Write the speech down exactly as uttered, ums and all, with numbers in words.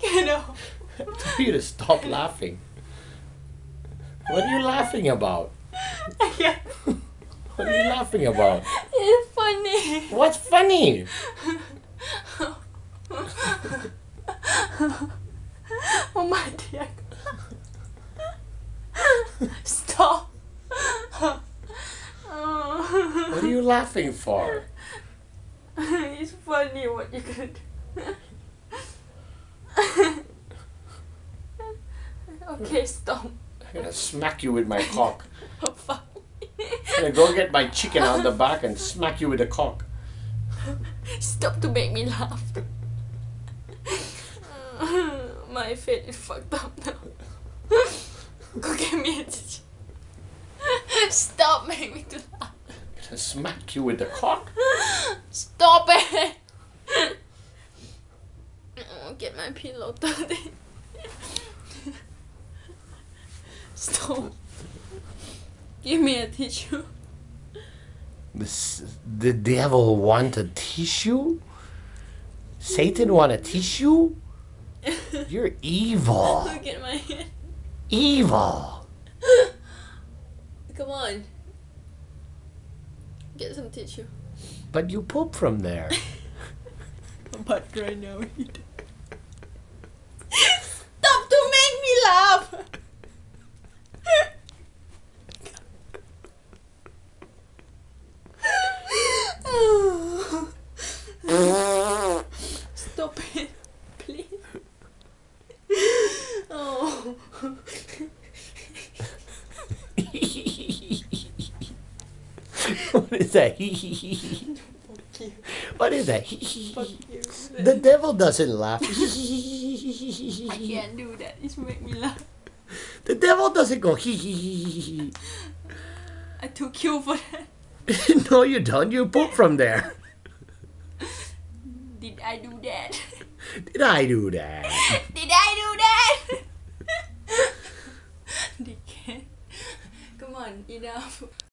Genau. I told you to stop laughing. What are you laughing about? Yeah. What are you laughing about? It's funny. What's funny? Oh my dear. Stop. What are you laughing for? It's funny what you can do. Okay, stop. I'm gonna smack you with my cock. Oh, fuck. I'm gonna go get my chicken out the back and smack you with a cock. Stop to make me laugh. My face is fucked up now. Go get me a chicken. Stop making me to laugh. I'm gonna smack you with the cock. Stop it. I'll get my pillow dirty. Stop. Give me a tissue. This, the devil want a tissue? Satan want a tissue? You're evil. Look at my hand. Evil. Come on. Get some tissue. But you poop from there. But right now you do. Stop to make me laugh. Stop it, please. Oh. What is that? What is that? The devil doesn't laugh. I can't do that. It's make me laugh. The devil doesn't go hee hee hee hee. I took you for that. No, you don't. You poop from there. Did I do that? Did I do that? Did I do that? Come on, enough.